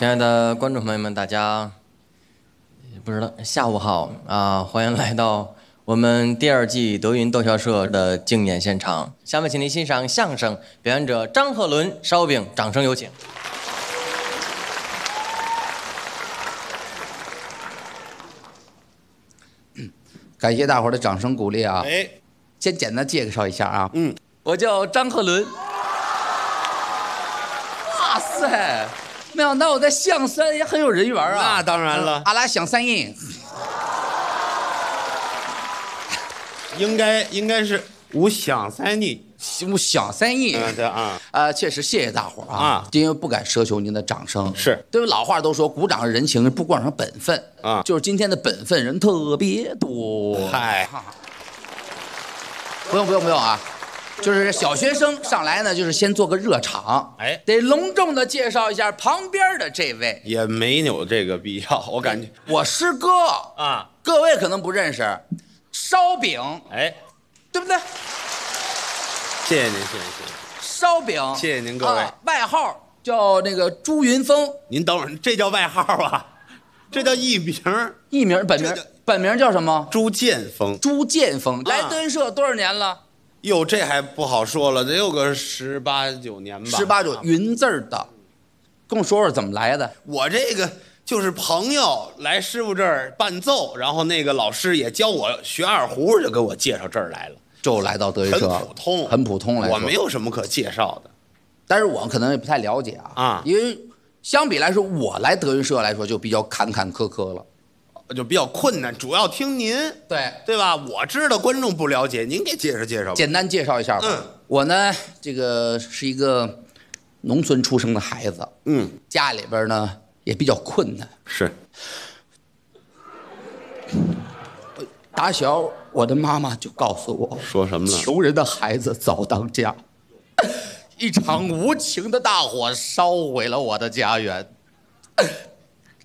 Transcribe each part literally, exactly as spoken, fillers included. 亲爱的观众朋友们，大家不知道下午好啊！欢迎来到我们第二季德云逗笑社的竞演现场。下面请您欣赏相声表演者张鹤伦、烧饼，掌声有请。感谢大伙儿的掌声鼓励啊！哎，先简单介绍一下啊，嗯，我叫张鹤伦。哇塞！ 没想到我在象山也很有人缘啊！那当然了，阿拉想三印，应该应该是我想三印，我想三印，对啊，啊，确实谢谢大伙啊，因为不敢奢求您的掌声，是，对，老话都说，鼓掌是人情，不光是本分啊，就是今天的本分人特别多，嗨，不用不用不用啊。 就是小学生上来呢，就是先做个热场，哎，得隆重的介绍一下旁边的这位，也没有这个必要，我感觉我师哥啊，各位可能不认识，烧饼，哎，对不对？谢谢您，谢谢您，烧饼，谢谢您各位，啊、外号叫那个朱云峰，您等会儿，这叫外号啊，这叫艺名，艺名本名本名叫什么？朱剑锋，朱剑锋，来德云社多少年了？ 哟，这还不好说了，得有个十八九年吧。十八九，云字儿的，跟我说说怎么来的。我这个就是朋友来师傅这儿伴奏，然后那个老师也教我学二胡，就给我介绍这儿来了，就来到德云社。很普通，很普通来说。我没有什么可介绍的，但是我可能也不太了解啊。啊，因为相比来说，我来德云社来说就比较坎坎坷坷了。 就比较困难，主要听您，对对吧？我知道观众不了解，您给介绍介绍，简单介绍一下吧。嗯，我呢，这个是一个农村出生的孩子，嗯，家里边呢也比较困难，是。打小我的妈妈就告诉我，说什么呢？穷人的孩子早当家。一场无情的大火烧毁了我的家园。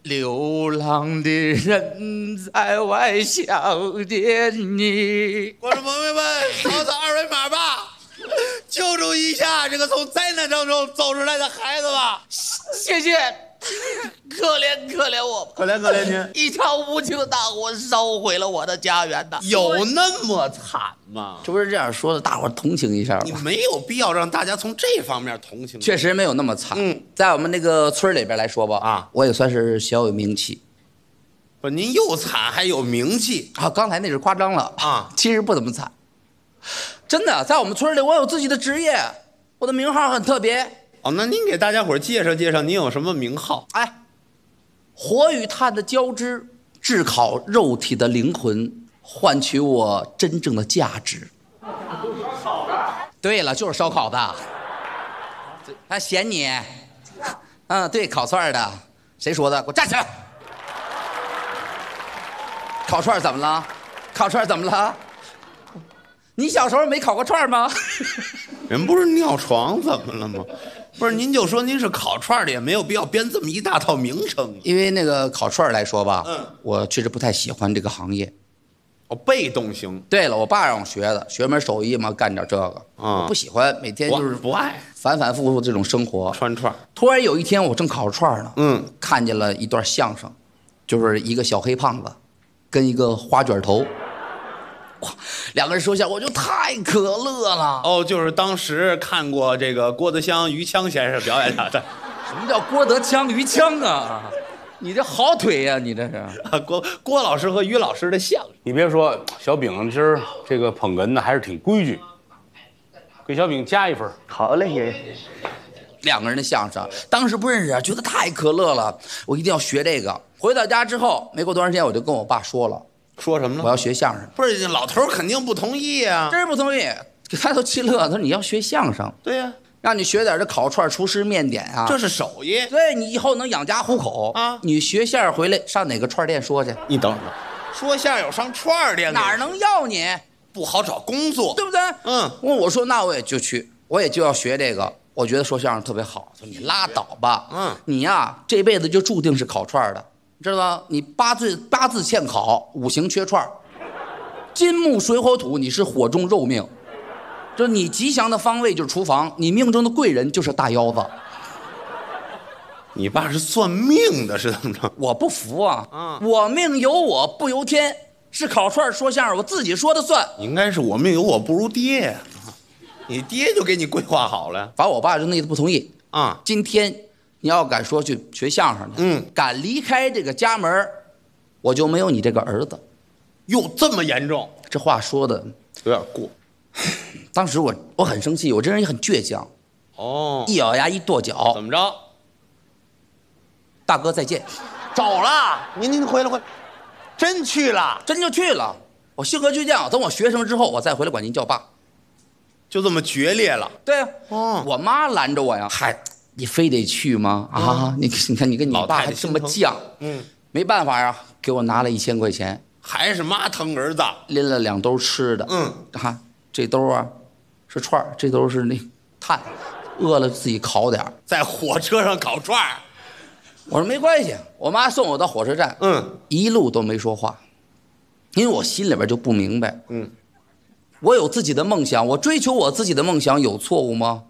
流浪的人在外想念你。观众朋友们，扫扫二维码吧，救助一下这个从灾难当中走出来的孩子吧。谢谢，可怜可怜我吧，可怜可怜您。一场无情的大火烧毁了我的家园呐，有那么惨吗？这不是这样说的，大伙同情一下吧。你没有必要让大家从这方面同情。确实没有那么惨。嗯，在我们那个村里边来说吧，啊，我也算是小有名气。 不，您又惨还有名气啊！刚才那是夸张了啊，其实不怎么惨，真的，在我们村里我有自己的职业，我的名号很特别。哦，那您给大家伙介绍介绍，您有什么名号？哎，火与炭的交织，炙烤肉体的灵魂，换取我真正的价值。烧烤的。对了，就是烧烤的。还嫌你？嗯，对，烤串的。谁说的？给我站起来！ 烤串怎么了？烤串怎么了？你小时候没烤过串吗？人不是尿床怎么了吗？不是，您就说您是烤串的，也没有必要编这么一大套名称。因为那个烤串来说吧，嗯，我确实不太喜欢这个行业。哦，被动型。对了，我爸让我学的，学门手艺嘛，干点这个。啊，我不喜欢，每天就是不爱，反反复复这种生活。串串。突然有一天，我正烤串呢，嗯，看见了一段相声，就是一个小黑胖子。 跟一个花卷头，哇，两个人说笑，我就太可乐了。哦，就是当时看过这个郭德纲、于谦先生表演的。什么叫郭德纲、于谦啊？你这好腿呀、啊，你这是、啊、郭郭老师和于老师的相声。你别说，小饼今儿这个捧哏呢，还是挺规矩，给小饼加一分。好嘞，爷爷。两个人的相声，当时不认识啊，觉得太可乐了，我一定要学这个。 回到家之后，没过多长时间，我就跟我爸说了，说什么呢？我要学相声。不是，老头肯定不同意啊，真是不同意，给他都气乐。他说你要学相声，对呀、啊，让你学点这烤串、厨师、面点啊，这是手艺，对你以后能养家糊口啊。你学相声回来上哪个串店说去？你等等，说相声有上串店哪能要你？不好找工作，对不对？嗯，我说那我也就去，我也就要学这个。 我觉得说相声特别好，说你拉倒吧，嗯，你呀、啊、这辈子就注定是烤串的，知道吗？你八字八字欠烤，五行缺串，金木水火土，你是火中肉命，就你吉祥的方位就是厨房，你命中的贵人就是大腰子，你爸是算命的，是怎么着？我不服啊！啊，我命由我不由天，是烤串说相声，我自己说的算。应该是我命由我不如爹，你爹就给你规划好了。反正我爸就那意思不同意啊。今天你要敢说去学相声去，嗯，敢离开这个家门，我就没有你这个儿子。哟，这么严重？这话说的有点过。当时我我很生气，我这人也很倔强。哦，一咬牙一跺脚，怎么着？ 大哥再见，走了。您您回来回来，真去了，真就去了。我性格倔强，等我学成之后，我再回来管您叫爸。就这么决裂了？对啊。哦，我妈拦着我呀，嗨，你非得去吗？啊，你你看你跟你爸还这么犟，嗯，没办法呀，给我拿了一千块钱，还是妈疼儿子，拎了两兜吃的，嗯，哈，这兜啊是串儿，这兜是那炭，饿了自己烤点儿，在火车上烤串儿。 我说没关系，我妈送我到火车站，嗯，一路都没说话，因为我心里边就不明白，嗯，我有自己的梦想，我追求我自己的梦想有错误吗？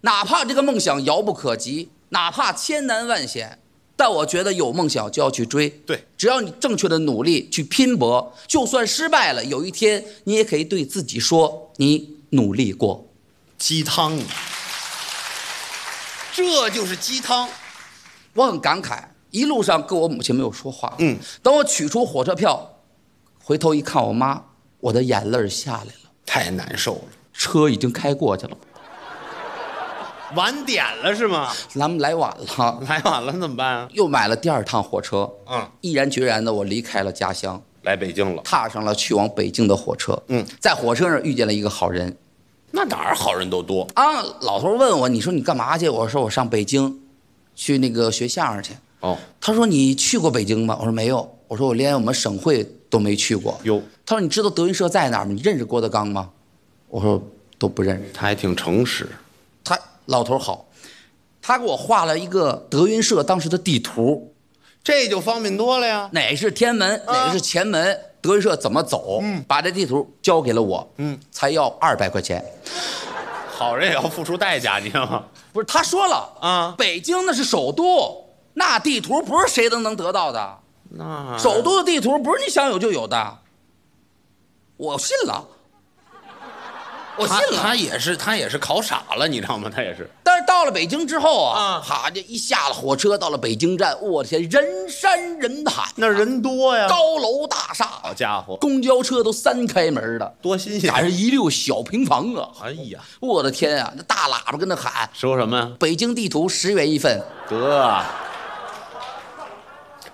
哪怕这个梦想遥不可及，哪怕千难万险，但我觉得有梦想就要去追，对，只要你正确的努力去拼搏，就算失败了，有一天你也可以对自己说你努力过。鸡汤，这就是鸡汤。 我很感慨，一路上跟我母亲没有说话。嗯，等我取出火车票，回头一看我妈，我的眼泪下来了，太难受了。车已经开过去了，晚点了是吗？咱们来晚了，来晚了怎么办啊？又买了第二趟火车。嗯，毅然决然的我离开了家乡，来北京了，踏上了去往北京的火车。嗯，在火车上遇见了一个好人，那哪儿好人都多啊。老头问我，你说你干嘛去？我说我上北京。 去那个学相声去哦，他说你去过北京吗？我说没有，我说我连我们省会都没去过。有，他说你知道德云社在哪儿吗？你认识郭德纲吗？我说都不认识。他还挺诚实，他老头好，他给我画了一个德云社当时的地图，这就方便多了呀。哪是天安门，哪个是前门，啊、德云社怎么走？嗯，把这地图交给了我，嗯，才要二百块钱。 好人也要付出代价，你知道吗？不是，他说了啊，北京那是首都，那地图不是谁都能得到的。那首都的地图不是你想有就有的。我信了，我信了。他也是，他也是考傻了，你知道吗？他也是。但是到了北京之后啊，哈，这一下了火车到了北京站，我天，人山人海，那人多呀，高楼大厦，好家伙，公交车都三开门的，多新鲜！还是一溜小平房啊！哎呀，我的天啊，那大喇叭跟那喊说什么呀？北京地图十元一份。哥，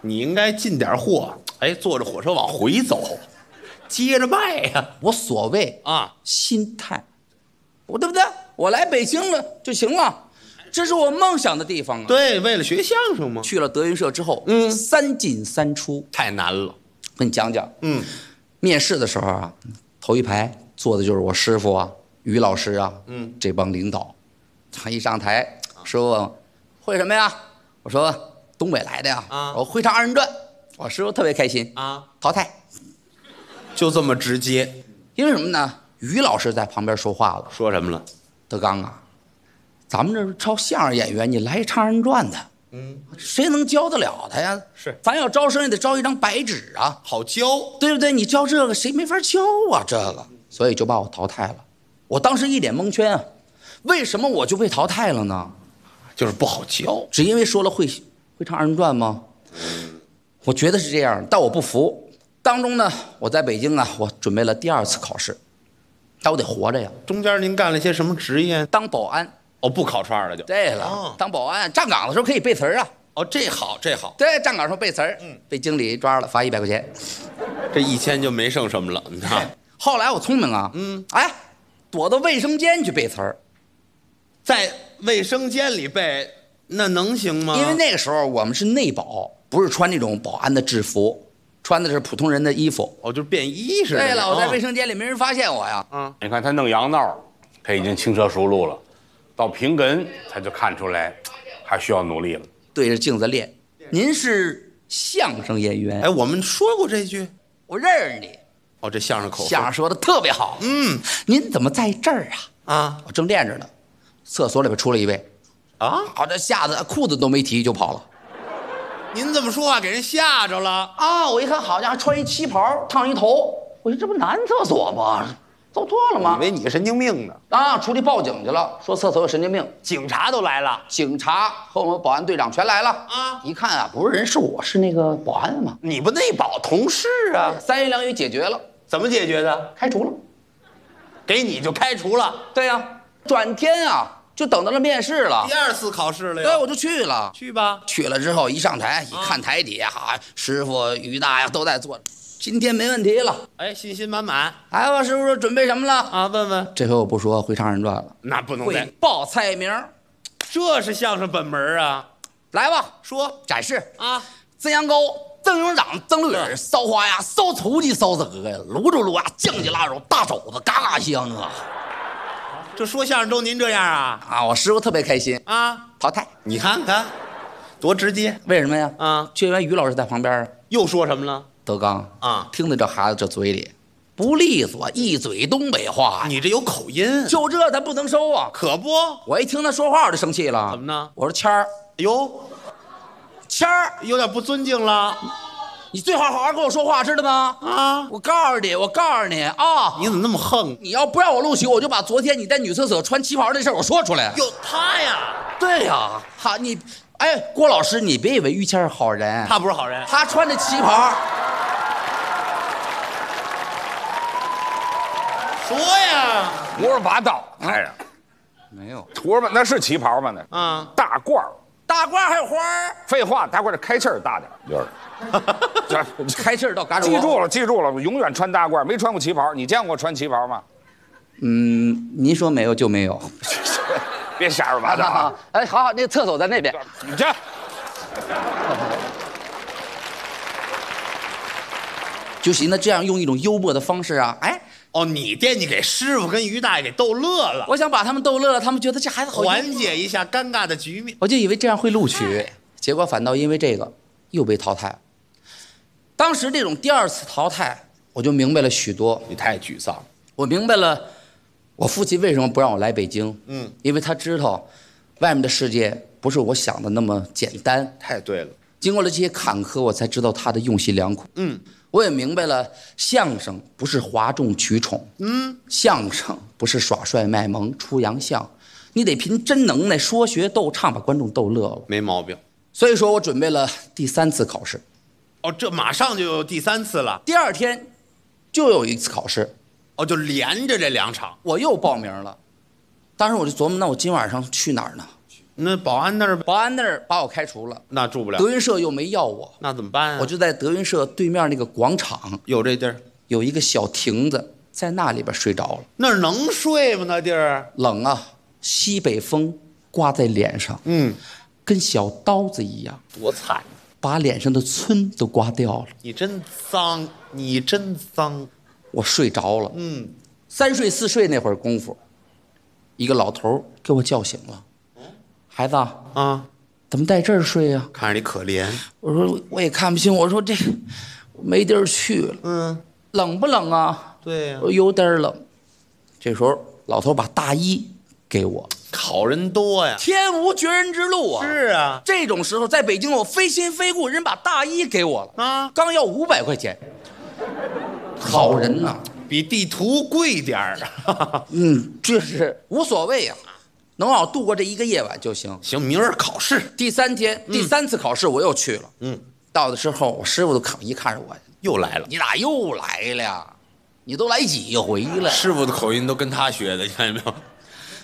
你应该进点货，哎，坐着火车往回走。 接着卖呀、啊！我所谓啊，心态，我对不对？我来北京了就行了，这是我梦想的地方啊！对，为了学相声嘛。去了德云社之后，嗯，三进三出太难了。跟你讲讲，嗯，面试的时候啊，头一排坐的就是我师傅啊，于老师啊，嗯，这帮领导，他一上台，师傅问我会什么呀？我说东北来的呀，啊，我会唱二人转，我师傅特别开心啊，淘汰。 就这么直接，因为什么呢？于老师在旁边说话了，说什么了？德刚啊，咱们这招相声演员，你来一唱人转的，嗯，谁能教得了他呀？是，咱要招生也得招一张白纸啊，好教，对不对？你教这个谁没法教啊？这个，所以就把我淘汰了。我当时一脸蒙圈啊，为什么我就被淘汰了呢？就是不好教，只因为说了会会唱二人转吗？我觉得是这样，但我不服。 当中呢，我在北京啊，我准备了第二次考试，但我得活着呀。中间您干了些什么职业？当保安。哦，不烤串了就。对了，哦、当保安站岗的时候可以背词儿啊。哦，这好，这好。对，站岗时候背词儿，嗯，被经理抓了，罚一百块钱。这一千就没剩什么了，你看。后来我聪明啊，嗯，哎，躲到卫生间去背词儿，在卫生间里背，那能行吗？因为那个时候我们是内保，不是穿那种保安的制服。 穿的是普通人的衣服，哦，就是便衣似的。对了，我在卫生间里没人发现我呀。嗯，你看他弄洋闹，他已经轻车熟路了，到平哏他就看出来，还需要努力了。对着镜子练，您是相声演员？哎，我们说过这句，我认识你。哦，这相声口相声说的特别好。嗯，您怎么在这儿啊？啊，我正练着呢，厕所里边出来一位，啊！好，这吓得裤子都没提就跑了。您这么说话、啊、给人吓着了啊！我一看，好家伙，穿一旗袍，烫一头，我说这不男厕所吗？走错了吗？以为你神经病呢！啊，出去报警去了，说厕所有神经病，警察都来了，警察和我们保安队长全来了啊！一看啊，不是人，是我是那个保安嘛，你不内保同事啊？三言两语解决了，怎么解决的？开除了，给你就开除了。对呀、啊，转天啊。 就等到了面试了，第二次考试了。对，我就去了，去吧。去了之后，一上台一看台底下，哈，师傅、于大呀都在坐着。今天没问题了，哎，信心满满。哎，我师傅说准备什么了啊？问问。这回我不说会唱人传了，那不能再报菜名，这是相声本门啊。来吧，说展示啊，蒸羊羔、蒸牛掌、蒸鹿眼、烧花鸭、烧雏鸡、烧子鹅呀，卤着卤鸭，酱起腊肉，大肘子嘎嘎香啊。 这说相声都您这样啊？啊，我师傅特别开心啊！淘汰，你看看，多直接。为什么呀？啊，就因为于老师在旁边，又说什么了？德刚啊，听得这孩子这嘴里不利索，一嘴东北话。你这有口音，就这咱不能收啊！可不，我一听他说话我就生气了。怎么呢？我说谦儿，哟，谦儿有点不尊敬了。 你最好好好跟我说话，知道吗？啊！我告诉你，我告诉你啊！你怎么那么横？你要不让我录取，我就把昨天你在女厕所穿旗袍那事儿我说出来。有他呀？对呀，他你，哎，郭老师，你别以为于谦是好人，他不是好人，他穿着旗袍。说呀，胡说八道！哎呀，没有，胡说八那是旗袍吗？那啊，大褂儿。 大褂还有花儿，废话，大褂这开气儿大点就是，就是开气儿到嘎吱窝。记住了，记住了，我永远穿大褂，没穿过旗袍。你见过我穿旗袍吗？嗯，您说没有就没有，别瞎说八道啊！哎，好好，那个厕所在那边，你这。就行了，这样用一种幽默的方式啊，哎。 哦，你惦记给师傅跟于大爷给逗乐了，我想把他们逗乐了，他们觉得这孩子好，缓解一下尴尬的局面。我就以为这样会录取，结果反倒因为这个又被淘汰。当时这种第二次淘汰，我就明白了许多。你太沮丧了，我明白了，我父亲为什么不让我来北京？嗯，因为他知道，外面的世界不是我想的那么简单。太对了，经过了这些坎坷，我才知道他的用心良苦。嗯。 我也明白了，相声不是哗众取宠，嗯，相声不是耍帅卖萌出洋相，你得凭真能耐说学逗唱把观众逗乐了，没毛病。所以说我准备了第三次考试，哦，这马上就有第三次了。第二天就有一次考试，哦，就连着这两场，我又报名了。当时我就琢磨，那我今晚上去哪儿呢？那保安那儿，保安那儿把我开除了，那住不了。德云社又没要我，那怎么办啊？我就在德云社对面那个广场，有这地儿，有一个小亭子，在那里边睡着了。那儿能睡吗？那地儿冷啊，西北风刮在脸上，嗯，跟小刀子一样，多惨！把脸上的皴都刮掉了。你真脏，你真脏！我睡着了，嗯，三睡四睡那会儿功夫，一个老头给我叫醒了。 孩子啊，怎么在这儿睡呀？看着你可怜。我说我也看不清。我说这没地儿去了。嗯，冷不冷啊？对呀，有点冷。这时候老头把大衣给我。好人多呀，天无绝人之路啊。是啊，这种时候在北京我非亲非故，人把大衣给我了啊，刚要五百块钱。好人呐，比地图贵点儿。嗯，这是无所谓呀。 能让我度过这一个夜晚就行。行，明儿考试。第三天，第三次考试我又去了。嗯，到的时候，我师傅都看一看着我，又来了。你咋又来了？你都来几回了？师傅的口音都跟他学的，你看见没有？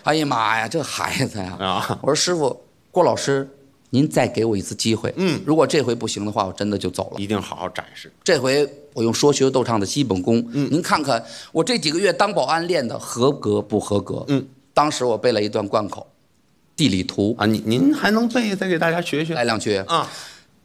哎呀妈呀，这孩子呀！啊，我说师傅，郭老师，您再给我一次机会。嗯，如果这回不行的话，我真的就走了。一定好好展示。这回我用说学逗唱的基本功。嗯，您看看我这几个月当保安练的合格不合格？嗯。 当时我背了一段贯口，地理图啊，您您还能背？再给大家学学，来两句啊。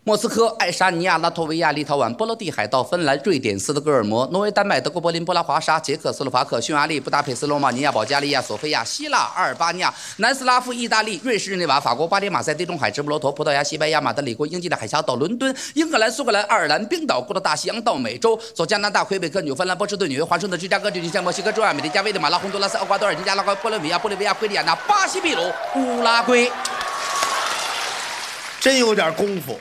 莫斯科、爱沙尼亚、拉脱维亚、立陶宛、波罗的海盗、芬兰、瑞典、斯德哥尔摩、挪威、丹麦、德国柏林、布拉华沙、捷克斯洛伐克、匈牙利、布达佩斯、罗马尼亚、保加利亚、索菲亚、希腊、阿尔巴尼亚、南斯拉夫、意大利、瑞士、日内瓦、法国、巴黎、马赛、地中海、直布罗陀、葡萄牙、西班牙、马德里、国英吉利海峡到伦敦、英格兰、苏格兰、爱尔兰、冰岛，过了大西洋到美洲，走加拿大、魁北克、纽芬兰、波士顿、纽约、华盛顿、芝加哥、旧金山、墨西哥、中亚、美利加、危地马拉、洪都拉斯、厄瓜多尔、尼加拉瓜、玻利维亚、玻利维亚、圭利亚那、巴西、秘鲁、乌拉圭。真有点功夫。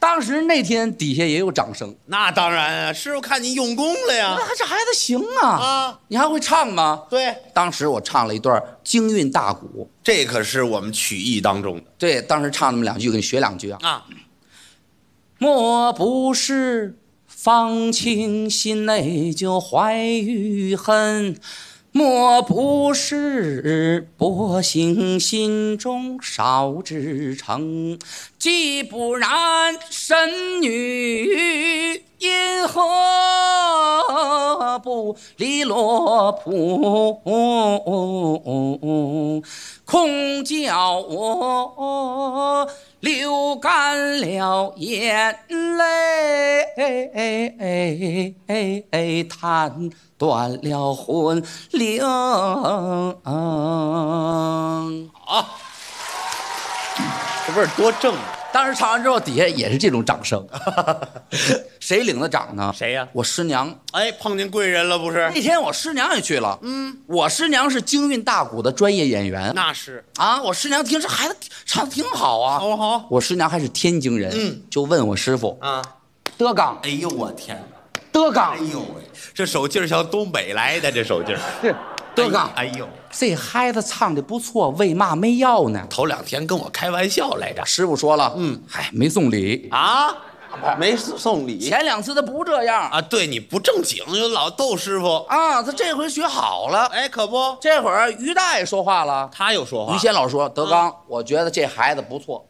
当时那天底下也有掌声。那当然啊，师傅看你用功了呀。那这孩子行啊啊！你还会唱吗？对，当时我唱了一段《京韵大鼓》，这可是我们曲艺当中的。对，当时唱那么两句，给你学两句啊。啊，莫不是。 芳亲心内就怀玉恨，莫不是薄幸心中少至诚。既不然，神女因何不离罗铺？空叫我。 流干了眼泪，弹断了魂铃。好，这味儿多正！当时唱完之后，底下也是这种掌声。谁领的掌呢？谁呀？我师娘。哎，碰见贵人了不是？那天我师娘也去了。嗯，我师娘是京韵大鼓的专业演员。那是啊，我师娘听这孩子唱挺好啊。好好。我师娘还是天津人。嗯，就问我师傅啊，德纲。哎呦我天哪，德纲。哎呦喂，这手劲儿像东北来的，这手劲儿。是，德纲。哎呦，这孩子唱的不错，为嘛没要呢？头两天跟我开玩笑来着，师傅说了，嗯，嗨，没送礼啊。 没送礼，前两次他不这样啊！对你不正经，就老逗师傅啊！他这回学好了，哎，可不，这会儿于大爷说话了，他又说话。于先老说：“德纲，我觉得这孩子不错，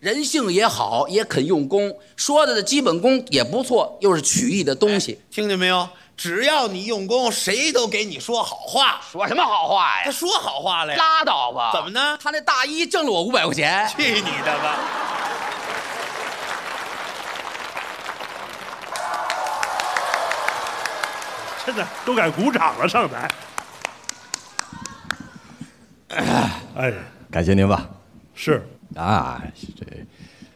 人性也好，也肯用功，说的的基本功也不错，又是曲艺的东西，听见没有？只要你用功，谁都给你说好话。说什么好话呀？他说好话了呀？拉倒吧！怎么呢？他那大衣挣了我五百块钱，去你的吧！” 真的都敢鼓掌了，上台。哎，感谢您吧。是啊，这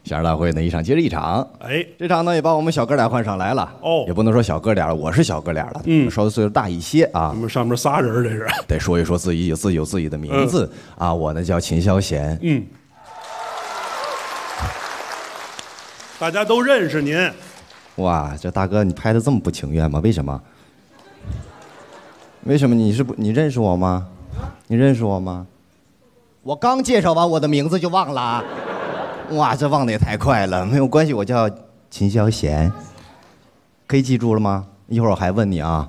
相声大会呢一场接着一场。哎，这场呢也把我们小哥俩换上来了。哦，也不能说小哥俩了，我是小哥俩了。嗯，稍微岁数大一些啊。我们上面仨人这是。得说一说自己有自己有自己的名字、嗯、啊，我呢叫秦霄贤。嗯，大家都认识您。哇，这大哥你拍的这么不情愿吗？为什么？ 为什么你是不你认识我吗？你认识我吗？我刚介绍完我的名字就忘了啊！哇，这忘得也太快了。没有关系，我叫秦霄贤，可以记住了吗？一会儿我还问你啊。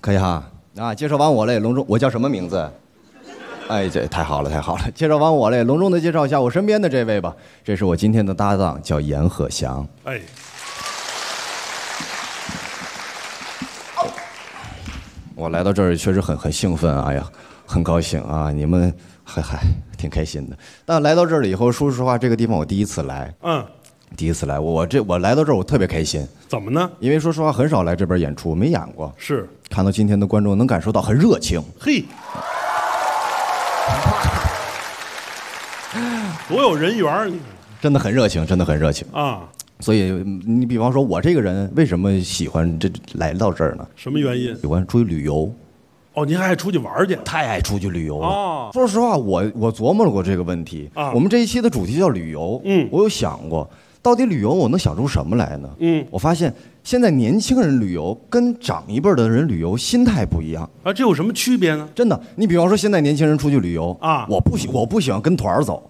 可以哈啊！介绍完我了，也隆重我叫什么名字？哎，这太好了，太好了！介绍完我了，也隆重的介绍一下我身边的这位吧。这是我今天的搭档，叫阎鹤祥。哎。 我来到这儿确实很很兴奋，哎呀，很高兴啊！你们还还挺开心的。但来到这里以后，说实话，这个地方我第一次来，嗯，第一次来，我这我来到这儿我特别开心。怎么呢？因为说实话，很少来这边演出，没演过。是。看到今天的观众，能感受到很热情。嘿，多有人缘！真的很热情，真的很热情啊！ 所以你比方说，我这个人为什么喜欢这来到这儿呢？什么原因？喜欢出去旅游。哦，您还爱出去玩去？太爱出去旅游了。哦、说实话，我我琢磨过这个问题。啊，我们这一期的主题叫旅游。嗯，我有想过，到底旅游我能想出什么来呢？嗯，我发现现在年轻人旅游跟长一辈的人旅游心态不一样。啊，这有什么区别呢？真的，你比方说现在年轻人出去旅游啊，我不喜我不喜欢跟团走。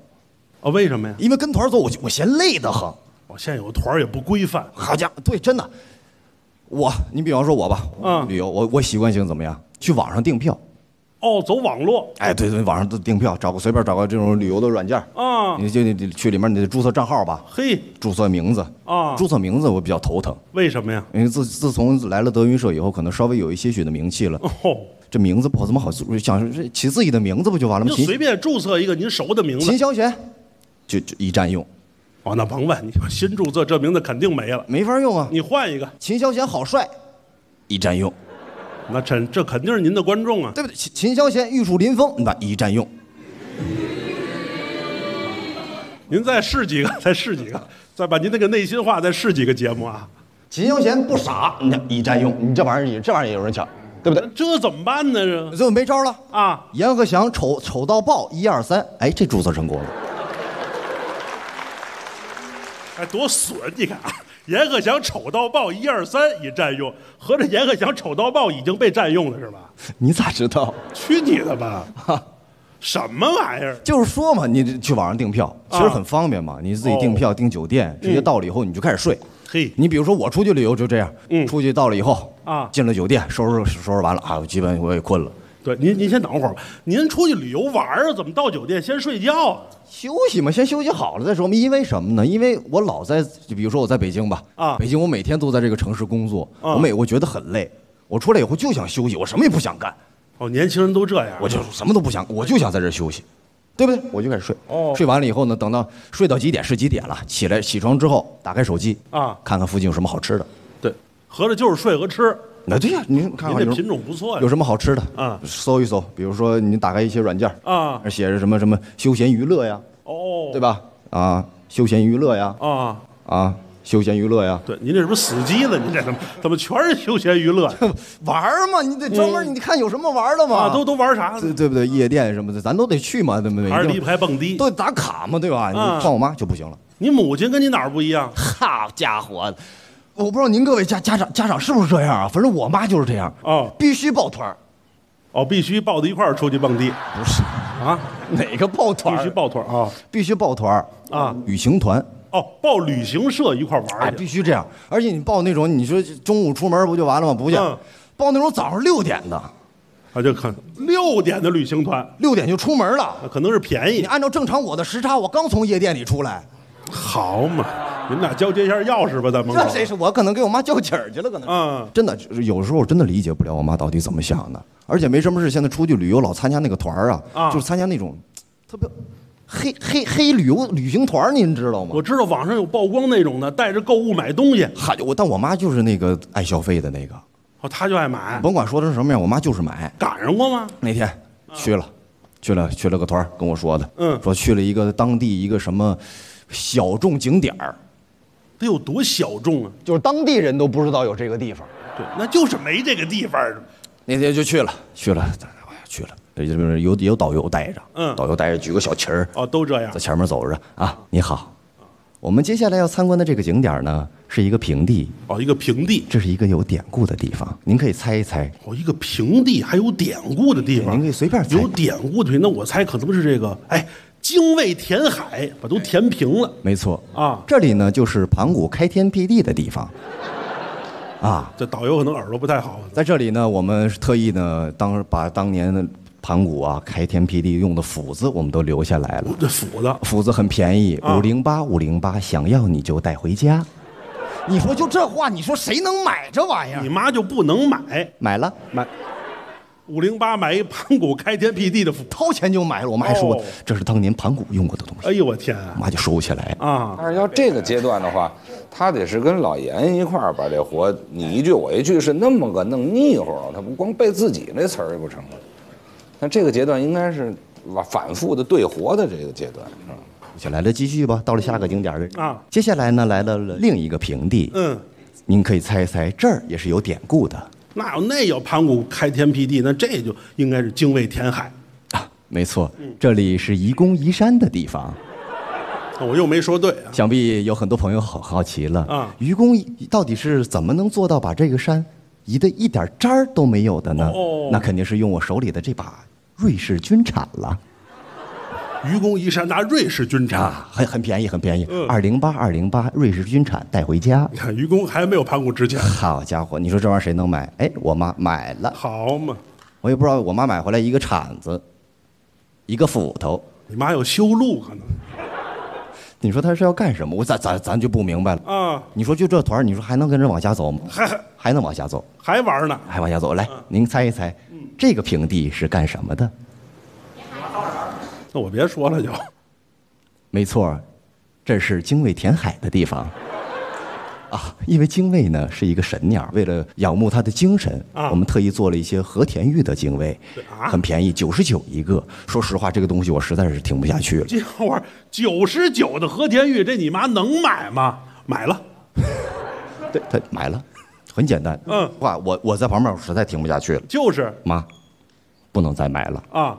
啊，为什么呀？因为跟团走我我嫌累得很。 我现在有团也不规范，好家伙，对，真的。我，你比方说我吧，嗯，旅游，我我习惯性怎么样？去网上订票。哦，走网络。哎，对对，网上订票，找个随便找个这种旅游的软件啊，你就得去里面，你得注册账号吧。嘿，注册名字啊，注册名字我比较头疼。为什么呀？因为自自从来了德云社以后，可能稍微有一些许的名气了。哦。 这名字不好，怎么好？想起自己的名字不就完了吗？就随便注册一个您熟的名字。秦霄贤，就就一占用。 哦，那甭问，你新注册这名字肯定没了，没法用啊！你换一个，秦霄贤好帅，一占用。那这这肯定是您的观众啊，对不对？秦秦霄贤玉树临风，那一占用。您再试几个，再试几个，再把您那个内心话再试几个节目啊。秦霄贤不傻，那一占用，你这玩意儿也这玩意儿也有人抢，对不对？这怎么办呢？这这没招了啊！阎鹤祥丑丑到爆，一二三，哎，这注册成功了。哎，多损！你看啊，阎鹤祥丑到爆，一二三已占用，合着阎鹤祥丑到爆已经被占用了是吧？你咋知道？去你的吧！啊 什么玩意儿？就是说嘛，你去网上订票，其实很方便嘛。你自己订票、订酒店，直接到了以后你就开始睡。嘿，你比如说我出去旅游就这样，出去到了以后啊，进了酒店，收拾收拾完了啊，我基本我也困了。对，您您先等会儿吧。您出去旅游玩啊，怎么到酒店先睡觉啊？休息嘛，先休息好了再说嘛。因为什么呢？因为我老在，就比如说我在北京吧，啊，北京我每天都在这个城市工作，我每我觉得很累，我出来以后就想休息，我什么也不想干。 哦，年轻人都这样，我就什么都不想，我就想在这休息，对不对？我就开始睡。哦，睡完了以后呢，等到睡到几点是几点了，起来起床之后打开手机啊，看看附近有什么好吃的。对，合着就是睡和吃。那对呀，你看看这品种不错呀，有什么好吃的啊？搜一搜，比如说你打开一些软件啊，写着什么什么休闲娱乐呀，哦，对吧？啊，休闲娱乐呀，啊啊。 休闲娱乐呀，对，您这是不是死机了？您这怎么怎么全是休闲娱乐呀？玩嘛，你得专门你看有什么玩的嘛？啊，都都玩啥了？对对不对？夜店什么的，咱都得去嘛，对不对？还是离不开蹦迪，都打卡嘛，对吧？你放我妈就不行了。你母亲跟你哪儿不一样？好家伙，我不知道您各位家家长家长是不是这样啊？反正我妈就是这样啊，必须抱团儿。哦，必须抱到一块儿出去蹦迪？不是啊，哪个抱团？必须抱团啊！必须抱团啊！旅行团。 哦，报旅行社一块玩儿、哎，必须这样。而且你报那种，你说中午出门不就完了吗？不去，嗯、报那种早上六点的，啊，就看六点的旅行团，六点就出门了，可能是便宜。你按照正常我的时差，我刚从夜店里出来，好嘛，你们俩交接一下钥匙吧，在门口。这谁是我？可能给我妈交警去了，可能。嗯，真的，有时候我真的理解不了我妈到底怎么想的。而且没什么事，现在出去旅游老参加那个团啊，啊就是参加那种特别。 黑黑黑旅游旅行团，您知道吗？我知道网上有曝光那种的，带着购物买东西。嗨，我但我妈就是那个爱消费的那个，哦，她就爱买，甭管说成什么样，我妈就是买。赶上过吗？那天去了，去了去了个团，跟我说的，嗯，说去了一个当地一个什么小众景点儿，得有多小众啊？就是当地人都不知道有这个地方，对，那就是没这个地方。那天就去了，去了，哎呀，去了。 就是有有导游带着，嗯，导游带着举个小旗儿，哦，都这样，在前面走着啊。你好，我们接下来要参观的这个景点呢，是一个平地，哦，一个平地，这是一个有典故的地方，您可以猜一猜。哦，一个平地还有典故的地方，您可以随便猜。有典故的，那我猜可能是这个，哎，精卫填海，把都填平了。没错啊，这里呢就是盘古开天辟地的地方。 啊，这导游可能耳朵不太好。在这里呢，我们特意呢，当把当年的盘古啊开天辟地用的斧子，我们都留下来了。这斧子，斧子很便宜，五零八五零八，想要你就带回家。你说就这话，你说谁能买这玩意儿？你妈就不能买，买了买。 五零八买一盘古开天辟地的斧，掏钱就买了。我妈还说、哦、这是当年盘古用过的东西。哎呦我天、啊！我妈就收起来啊。但是要这个阶段的话，他得是跟老严一块儿把这活你一句我一句是那么个弄腻乎，他不光背自己那词儿也不成了。那这个阶段应该是反复的对活的这个阶段，是吧？接下来了，继续吧。到了下个景点啊，接下来呢来到了另一个平地。嗯，您可以猜一猜，这儿也是有典故的。 那有那有盘古开天辟地，那这就应该是精卫填海啊，没错，这里是愚公移山的地方。嗯、我又没说对、啊，想必有很多朋友好好奇了啊，愚公到底是怎么能做到把这个山移得一点渣儿都没有的呢？哦，那肯定是用我手里的这把瑞士军铲了。愚公移山拿瑞士军铲，啊、很很便宜，很便宜，二零八二零八瑞士军铲带回家。你看愚公还没有盘古值钱。好家伙，你说这玩意儿谁能买？哎，我妈买了。好嘛，我也不知道我妈买回来一个铲子，一个斧头。你妈有修路可能。你说她是要干什么？我咱咱咱就不明白了啊！你说就这团，你说还能跟着往下走吗？还还能往下走？还玩呢？还往下走？来，啊、您猜一猜，嗯、这个平地是干什么的？ 那我别说了就，没错，这是精卫填海的地方啊。因为精卫呢是一个神鸟，为了仰慕它的精神，啊、我们特意做了一些和田玉的精卫，啊、很便宜，九十九一个。说实话，这个东西我实在是听不下去了。这会儿九十九的和田玉，这你妈能买吗？买了，对，他买了，很简单。嗯，哇，我我在旁边我实在听不下去了，就是妈，不能再买了啊。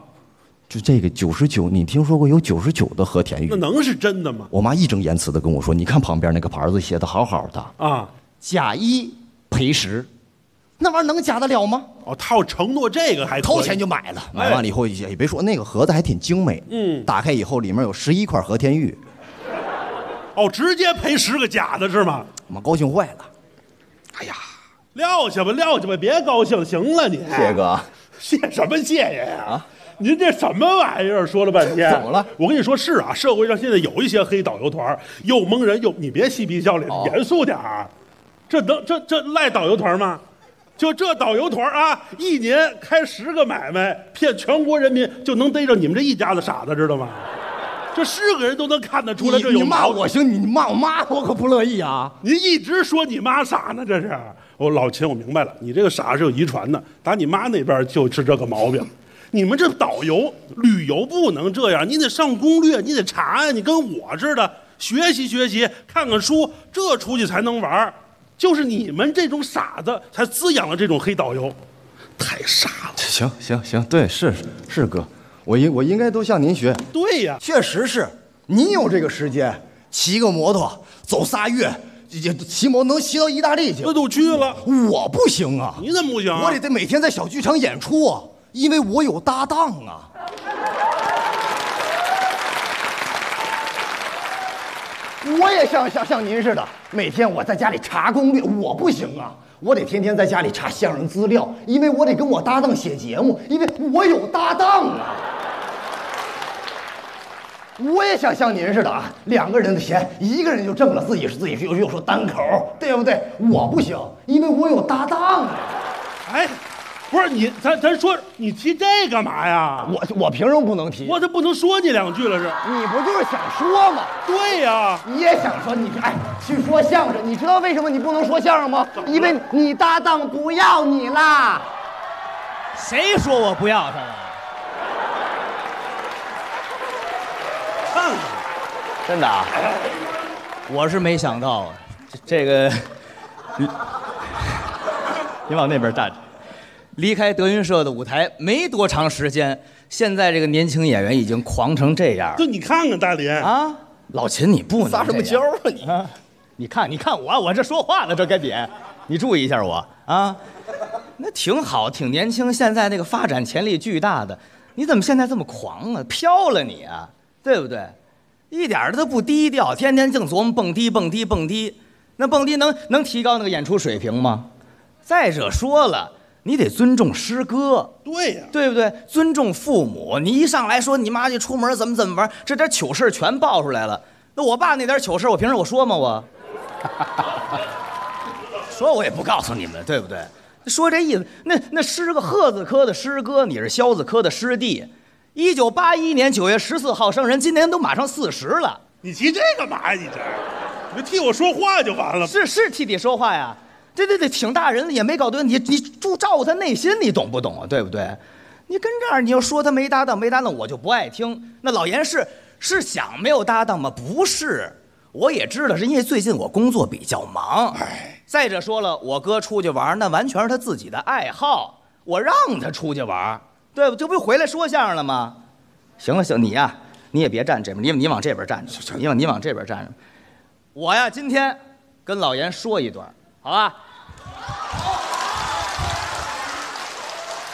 就这个九十九，你听说过有九十九的和田玉？那能是真的吗？我妈义正言辞的跟我说：“你看旁边那个牌子写的好好的啊，假一赔十，那玩意儿能假得了吗？”哦，他要承诺这个还掏钱就买了，买完了以后也别说那个盒子还挺精美，嗯，打开以后里面有十一块和田玉。哦，直接赔十个假的是吗？我妈高兴坏了，哎呀，撂下吧撂下吧，别高兴，行了你。谢哥，谢什么谢呀呀？啊，您这什么玩意儿？说了半天，怎么了？我跟你说是啊，社会上现在有一些黑导游团，又蒙人又……你别嬉皮笑脸，哦、严肃点啊！这能这这赖导游团吗？就这导游团啊，一年开十个买卖，骗全国人民，就能逮着你们这一家子傻子，知道吗？这是个人都能看得出来，这有。你骂我行，你骂我妈，我可不乐意啊！您一直说你妈傻呢，这是。我、哦、老秦，我明白了，你这个傻是有遗传的，打你妈那边就是这个毛病。你们这导游旅游不能这样，你得上攻略，你得查呀，你跟我似的学习学习，看看书，这出去才能玩。就是你们这种傻子才滋养了这种黑导游，太傻了。行行行，对，是是哥。我应我应该都向您学，对呀，确实是。您有这个时间骑个摩托走仨月，也骑摩能骑到意大利去，那都去了。我不行啊，你怎么不行啊？我得得每天在小剧场演出啊，因为我有搭档啊。我也像像像您似的，每天我在家里查攻略，我不行啊。我得天天在家里查相声资料，因为我得跟我搭档写节目，因为我有搭档啊。我也想像您似的啊，两个人的钱一个人就挣了，自己是自己又又说单口，对不对？我不行，因为我有搭档啊。哎，不是你，咱咱说你提这干嘛呀？我我凭什么不能提？我这不能说你两句了是？你不就是想说吗？对呀、啊，你也想说你哎去说相声，你知道为什么你不能说相声吗？因为你搭档不要你啦。谁说我不要他了？看看，真的啊，我是没想到啊，这个，你你往那边站着。离开德云社的舞台没多长时间，现在这个年轻演员已经狂成这样。就你看看大林啊，老秦你不能撒什么娇啊你啊！你看你看我我这说话呢，这该扁，你注意一下我啊。那挺好，挺年轻，现在那个发展潜力巨大的，你怎么现在这么狂啊？飘了你啊，对不对？一点都不低调，天天净琢磨蹦迪蹦迪蹦迪，那蹦迪能能提高那个演出水平吗？再者说了。你得尊重师哥，对呀、啊，对不对？尊重父母。你一上来说你妈就出门怎么怎么玩，这点糗事全爆出来了。那我爸那点糗事，我平时我说吗？我，说我也不告诉你们，对不对？说这意思，那那师哥贺子科的师哥，你是肖子科的师弟，一九八一年九月十四号生人，今年都马上四十了。你提这干嘛呀？你这，你替我说话就完了。是是替你说话呀。对对对，挺大人的也没搞对，你你注照顾他内心，你懂不懂啊？对不对？你跟这儿你要说他没搭档没搭档，我就不爱听。那老严是是想没有搭档吗？不是，我也知道是因为最近我工作比较忙。再者说了，我哥出去玩那完全是他自己的爱好，我让他出去玩，对不？就不回来说相声了吗？行了行，你呀、啊、你也别站这边，你你往这边站着，你往你往这边站着。我呀今天跟老严说一段。好吧，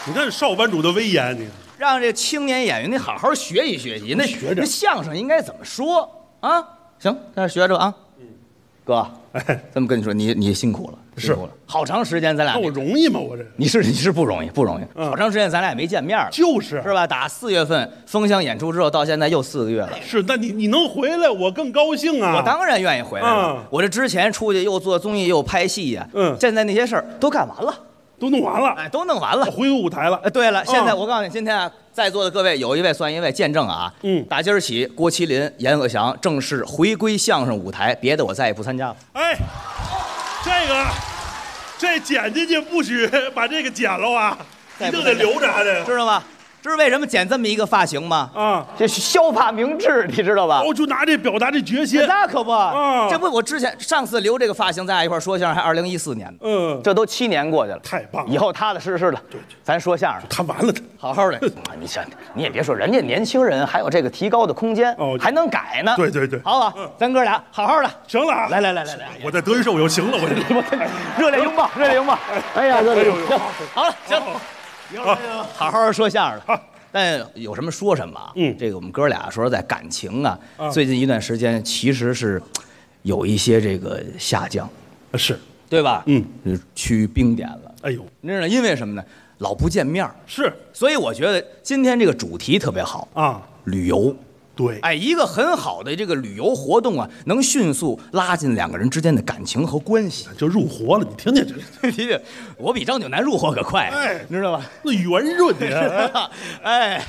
你看少班主的威严，你让这青年演员你好好学习学习，那学着相声应该怎么说啊？行，那学着啊。嗯，哥，哎，这么跟你说，你你辛苦了，辛苦了，好长时间咱俩。那我容易吗？我这你是你是不容易，不容易，好长时间咱俩也没见面了，就是是吧？打四月份封箱演出之后，到现在又四个月了。是，那你你能回来，我更高兴啊！我当然愿意回来了。我这之前出去又做综艺又拍戏呀，嗯，现在那些事儿都干完了，都弄完了，哎，都弄完了，恢复舞台了。哎，对了，现在我告诉你，今天啊，在座的各位有一位算一位，见证啊，嗯，打今儿起，郭麒麟、阎鹤祥正式回归相声舞台，别的我再也不参加了。哎。这个，这剪进去不许把这个剪了啊，一定得留着啊，这知道吗？知道为什么剪这么一个发型吗？啊，这削发明志，你知道吧？我就拿这表达这决心。那可不，啊，这不我之前上次留这个发型，咱俩一块说相声，还二零一四年呢。嗯，这都七年过去了，太棒了，以后踏踏实实的，对，咱说相声，他完了，他好好的。你想，你也别说，人家年轻人还有这个提高的空间，哦，还能改呢。对对对，好吧，咱哥俩好好的，行了，来来来来来，我在德云社我就行了，我热烈拥抱，热烈拥抱。哎呀，热烈拥抱，好了，行。 好好说相声了，但有什么说什么。嗯，这个我们哥俩说实在感情啊，最近一段时间其实是有一些这个下降，是对吧？嗯，去冰点了。哎呦，你知道因为什么呢？老不见面是，所以我觉得今天这个主题特别好啊，旅游。对，哎，一个很好的这个旅游活动啊，能迅速拉近两个人之间的感情和关系，就入活了。你听见这？听见？我比张九南入活可快，哎，你知道吧？那圆润的，哎，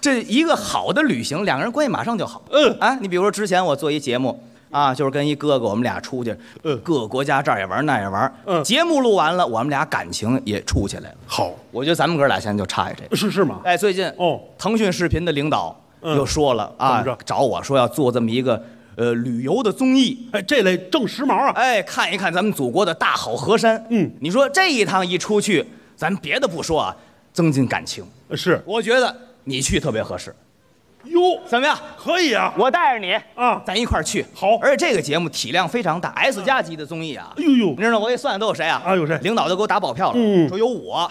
这一个好的旅行，两个人关系马上就好。嗯，啊，你比如说之前我做一节目啊，就是跟一哥哥我们俩出去，嗯，各个国家这儿也玩那也玩，嗯，节目录完了，我们俩感情也处起来了。好，我觉得咱们哥俩现在就差一这，是是吗？哎，最近哦，腾讯视频的领导。 又说了啊，找我说要做这么一个呃旅游的综艺，哎，这类正时髦啊，哎，看一看咱们祖国的大好河山。嗯，你说这一趟一出去，咱别的不说啊，增进感情是，我觉得你去特别合适。哟，怎么样？可以啊，我带着你啊，咱一块儿去。好，而且这个节目体量非常大 ，S 加级的综艺啊。哎呦呦，你知道我给算算都有谁啊？啊，有谁？领导都给我打保票了，说有我。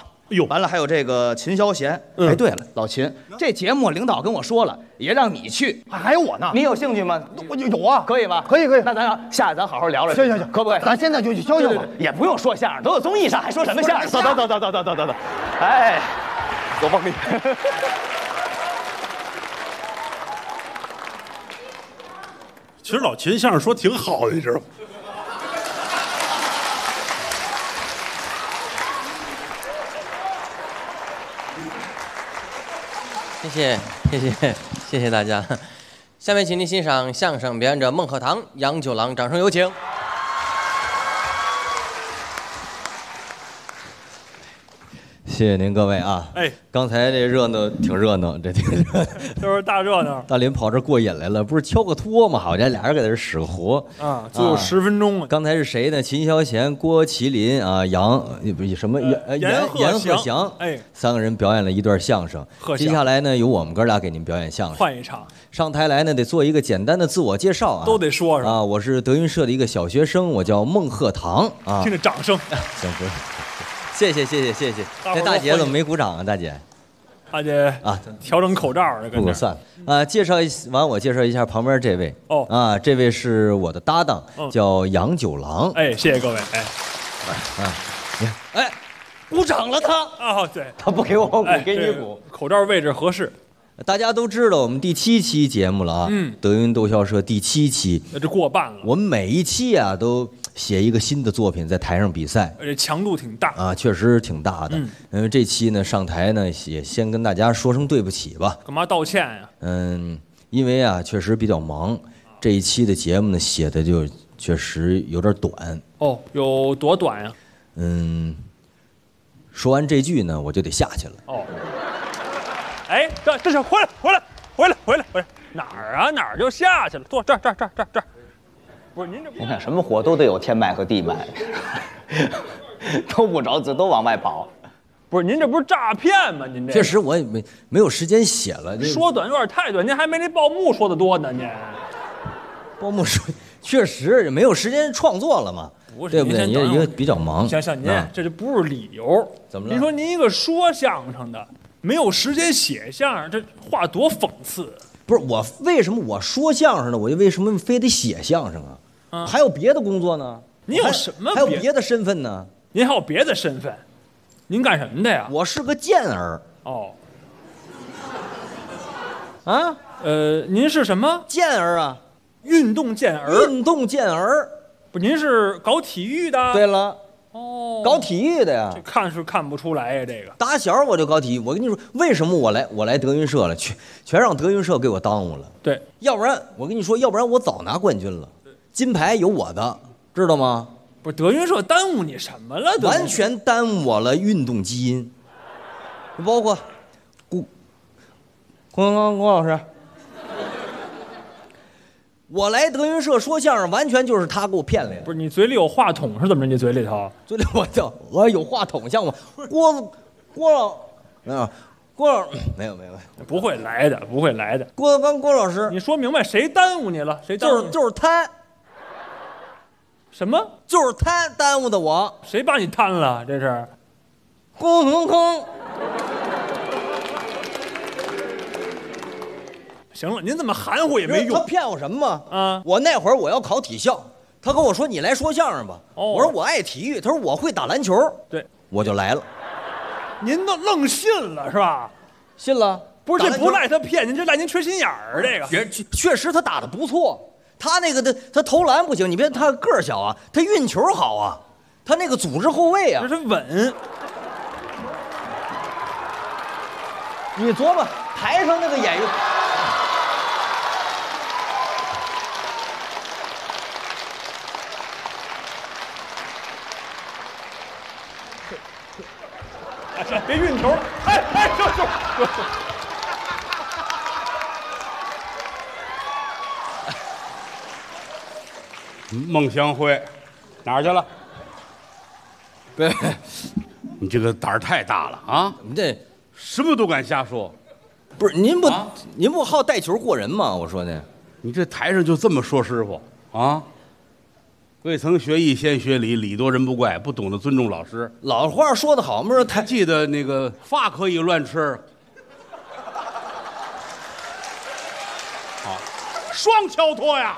完了，还有这个秦霄贤。哎，对了，老秦，这节目领导跟我说了，也让你去，还有我呢。你有兴趣吗？我有啊，可以吗？可以可以。那咱俩下去，咱好好聊聊。行行行，可不可以？咱现在就去消消吧，也不用说相声，都有综艺上，还说什么相声？走走走走走走走走走。哎，走吧你。其实老秦相声说挺好的，你知道吗？ 谢谢，谢谢，谢谢大家。下面，请您欣赏相声表演者孟鹤堂、杨九郎，掌声有请。谢谢您各位啊！哎，刚才这热闹挺热闹，这挺热闹，就是大热闹。大林跑这过瘾来了，不是敲个托吗？好家伙，俩人给这使活啊，最后十分钟了。刚才是谁呢？秦霄贤、郭麒麟啊，杨不什么严严严鹤祥，哎，三个人表演了一段相声。接下来呢，由我们哥俩给您表演相声。换一场。上台来呢，得做一个简单的自我介绍啊，都得说上啊。我是德云社的一个小学生，我叫孟鹤堂啊。听着掌声。行，不是。 谢谢谢谢谢谢，这大姐怎么没鼓掌啊？大姐，大姐啊，调整口罩了，不过算了啊。介绍一完，我介绍一下旁边这位哦啊，这位是我的搭档，叫杨九郎。哎，谢谢各位，哎，啊，哎，鼓掌了他啊，对，他不给我鼓，给你鼓，口罩位置合适。大家都知道我们第七期节目了啊，嗯，德云逗笑社第七期，那这过半了。我们每一期啊都。 写一个新的作品，在台上比赛，而且强度挺大啊，确实挺大的。嗯，这期呢上台呢也先跟大家说声对不起吧。干嘛道歉呀？嗯，因为啊确实比较忙，这一期的节目呢写的就确实有点短。哦，有多短呀？嗯，说完这句呢我就得下去了。哦，哎，这这是回来回来回来回来回来哪儿啊哪儿就下去了？坐这儿这儿这儿这儿这儿。 不是您这，你看什么活都得有天脉和地脉，都不着急，都往外跑。不是您这不是诈骗吗？您这确实我也没没有时间写了。说短有点太短，您还没那报幕说的多呢。您报幕说确实没有时间创作了嘛，不是对不对？也也比较忙。想想您这就不是理由。怎么了？您说您一个说相声的没有时间写相声，这话多讽刺。不是我为什么我说相声呢？我就为什么非得写相声啊？ 还有别的工作呢？您有什么？还有别的身份呢？您还有别的身份？您干什么的呀？我是个健儿。哦。啊？呃，您是什么？健儿啊，运动健儿。运动健儿。不，您是搞体育的？对了。哦。搞体育的呀？这看是看不出来呀，这个。打小我就搞体育，我跟你说，为什么我来我来德云社了？全全让德云社给我耽误了。对。要不然我跟你说，要不然我早拿冠军了。 金牌有我的，知道吗？不是德云社耽误你什么了？完全耽误我了运动基因，包括骨龚龚龚老师，我来德云社说相声，完全就是他给我骗来的。不是你嘴里有话筒是怎么着？你嘴里头？嘴里我叫我有话筒，像我郭郭老没有，郭老没有没有，不会来的，不会来的。郭德纲郭老师，你说明白谁耽误你了？谁耽误你？就是就是他。什么？就是他耽误的我。谁把你贪了？这是。空空空。行了，您怎么含糊也没用。他骗我什么吗？啊！我那会儿我要考体校，他跟我说你来说相声吧。哦、我说我爱体育，他说我会打篮球。对，我就来了。您都愣信了是吧？信了，不是这不赖他骗您，这赖您缺心眼儿。这个也确实他打得不错，他那个他他投篮不行，你别他个儿小啊，他运球好啊，他那个组织后卫啊，这是稳。你琢磨台上那个演员。别运球！哎哎，就就就！孟祥辉，哪儿去了？别，你这个胆儿太大了啊！你这什么都敢瞎说，不是您不、啊、您不好带球过人吗？我说呢，你这台上就这么说师傅啊？未曾学艺先学礼，礼多人不怪，不懂得尊重老师。老话说得好嘛，他记得那个发可以乱吃，好，双敲脱呀！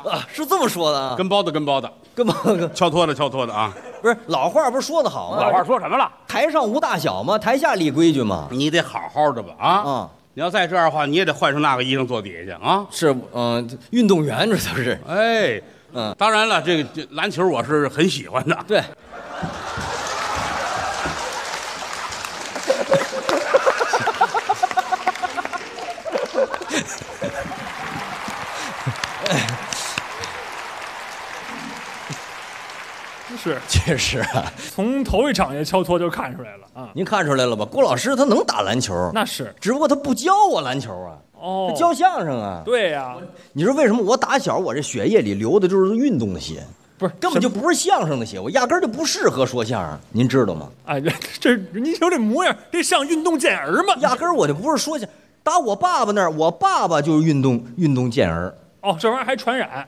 啊，是这么说的啊，跟包的跟包的，跟包的敲脱的敲脱的啊！不是老话不是说得好吗？老话说什么了？台上无大小嘛，台下立规矩嘛。你得好好的吧啊！啊。你要再这样的话，你也得换上那个衣裳坐底下去啊！是，嗯、呃，运动员这都是。哎，嗯，当然了，这个篮球我是很喜欢的。对。是，确实啊，从头一场也敲脱就看出来了啊！您看出来了吧？郭老师他能打篮球，那是，只不过他不教我篮球啊，哦，他教相声啊。对呀，你说为什么我打小我这血液里流的就是运动的血，不是根本就不是相声的血，我压根儿就不适合说相声，您知道吗？哎，这您瞧这模样，这像运动健儿吗？压根儿我就不是说相，打我爸爸那儿，我爸爸就是运动运动健儿。哦，这玩意儿还传染。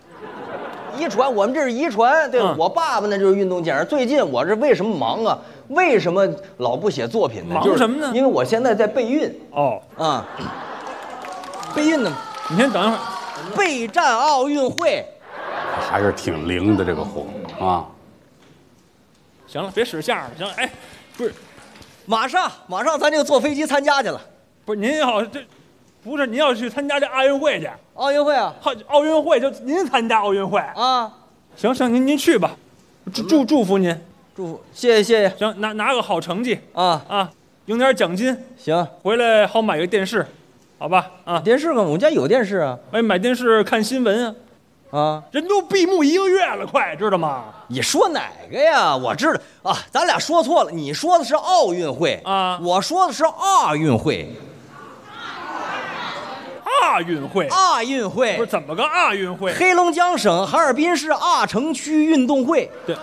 遗传，我们这是遗传。对，嗯、我爸爸呢就是运动健儿。最近我这为什么忙啊？为什么老不写作品呢？忙什么呢？因为我现在在备孕。哦，啊，备孕呢？你先等一会儿。备战奥运会，还是挺灵的这个货啊。行了，别使相了。行了，哎，不是，马上马上咱就坐飞机参加去了。不是您要这。不是您要去参加这奥运会去？奥运会啊，奥运会就您参加奥运会啊。行行，您您去吧，祝祝福您，祝福，谢谢谢谢。行，拿拿个好成绩啊啊，赢点奖金。行，回来好买个电视，好吧啊。电视吗？我们家有电视啊。哎，买电视看新闻啊。啊，人都闭幕一个月了，快知道吗？你说哪个呀？我知道啊，咱俩说错了。你说的是奥运会啊，我说的是二运会。亚运会，亚运会不是怎么个亚运会？黑龙江省哈尔滨市亚城区运动会。对，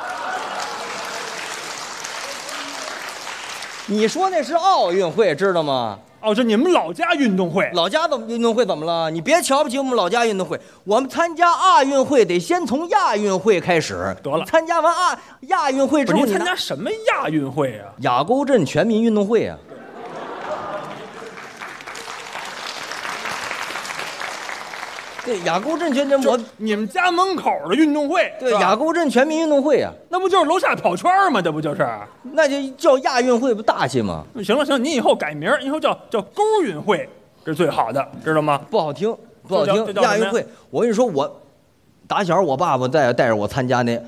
你说那是奥运会，知道吗？哦，这你们老家运动会，老家怎么运动会怎么了？你别瞧不起我们老家运动会，我们参加亚运会得先从亚运会开始。得了，参加完亚亚运会之后，你参加什么亚运会啊？雅沟镇全民运动会啊。对，雅沟镇全民，我你们家门口的运动会，对，雅沟镇全民运动会啊，那不就是楼下跑圈吗？这不就是？那就叫亚运会不大气吗？行了行了，您以后改名，以后叫叫沟运会，这是最好的，知道吗？不好听，不好听。亚运会，我跟你说，我打小我爸爸带带着我参加那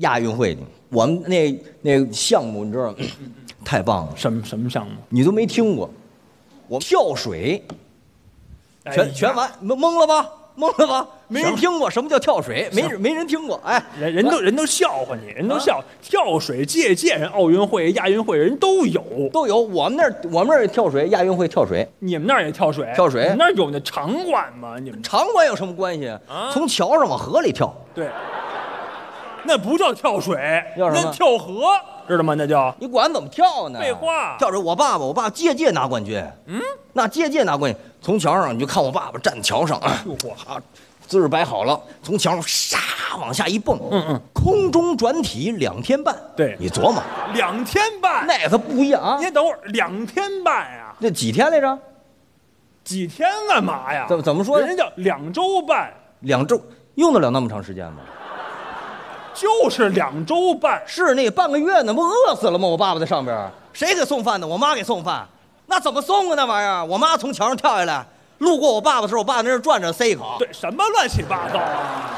亚运会，我们那那项目你知道，太棒了。什么什么项目？你都没听过，我跳水，全全完，蒙了吧？懵了吧？没人听过什么叫跳水，没没人听过。哎，人人都人都笑话你，人都笑、啊、跳水借鉴奥运会、亚运会人都有都有。我们那儿我们那儿跳水，亚运会跳水，你们那儿也跳水跳水？你们那儿有那场馆吗？你们场馆有什么关系啊？从桥上往河里跳，对，那不叫跳水，那跳河。 知道吗？那叫你管怎么跳呢？废话，跳着我爸爸，我爸届届拿冠军。嗯，那届届拿冠军，从桥上你就看我爸爸站桥上啊，啊，姿势摆好了，从桥上唰往下一蹦，嗯嗯，空中转体两天半。对，你琢磨，两天半，那个不一样啊。你等会儿，两天半呀？那几天来着？几天干嘛呀？怎么怎么说？人家叫两周半，两周用得了那么长时间吗？ 就是两周半，是那半个月呢，不饿死了吗？我爸爸在上边，谁给送饭呢？我妈给送饭，那怎么送啊？那玩意儿，我妈从桥上跳下来，路过我爸爸的时候，我爸爸那是转着塞一口。对，什么乱七八糟啊！